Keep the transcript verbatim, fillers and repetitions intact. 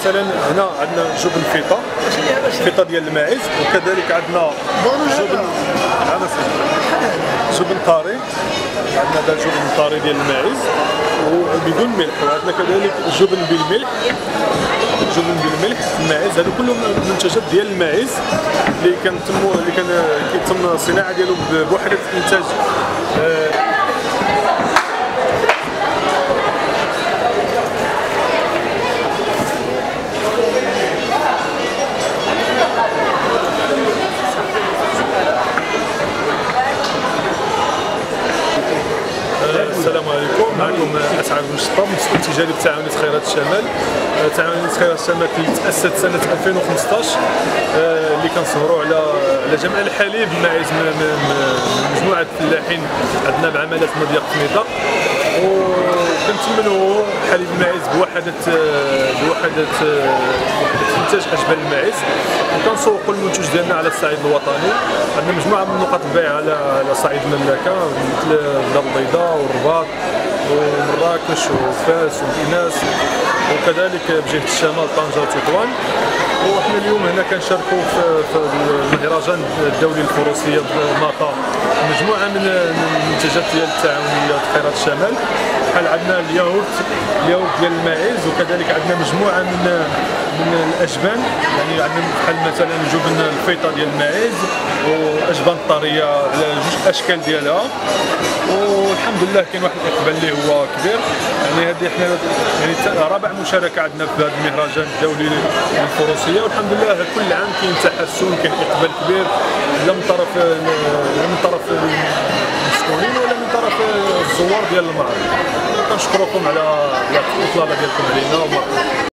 مثلا هنا عندنا جبن فيطا، فيطا ديال الماعز، وكذلك عندنا جبن جبن طاري، عندنا هذا الجبن الطاري ديال الماعز وبدون ملح، وعندنا كذلك جبن بالملح، جبن بالملح، الماعز، هذو كلهم منتجات ديال الماعز اللي كنتمو اللي كان كيتم الصناعه ديالو بوحده الانتاج. السلام عليكم، معكم أسعد مشطة مسؤول التجاري بتعاونية خيرات الشمال. تعاونية خيرات الشمال اللي تأسست سنة ألفين وخمسطاش، اللي كنسهروا على على جمع الحليب مع مجموعة الفلاحين عندنا بعملات مضيق ميطا، وكنتمنوا حليب الماعز بوحدة بوحدة إنتاج أجبال الماعز، وكنسوقوا المنتوج ديالنا على الصعيد الوطني. عندنا مجموعة من نقاط البيع على على صعيد المملكة مثل الدار البيضاء والرباط ومراكش وفاس ومكناس، وكذلك بجهة الشمال طنجة وتطوان. وحنا اليوم هنا كنشاركوا في المهرجان الدولي الفروسية ماطا مجموعة من المنتجات ديال التعاونية خيرات الشمال، بحال عندنا الياهوت الياهوت ديال الماعز، وكذلك عندنا مجموعة من من الأجبان، يعني عندنا بحال مثلا جبن الفيطة ديال الماعز وأجبان الطرية على جوج الأشكال ديالها، والحمد لله كاين واحد الإقبال اللي هو كبير. يعني هذه حنا يعني رابع مشاركة عندنا في هذا المهرجان الدولي الفروسية، والحمد لله كل عام كاين تحسن، كاين إقبال كبير لا من طرف لا من طرف المسؤولين ولا من طرف الزوار ديال المعرض. كنشكركم على الإطلالة ديالكم علينا.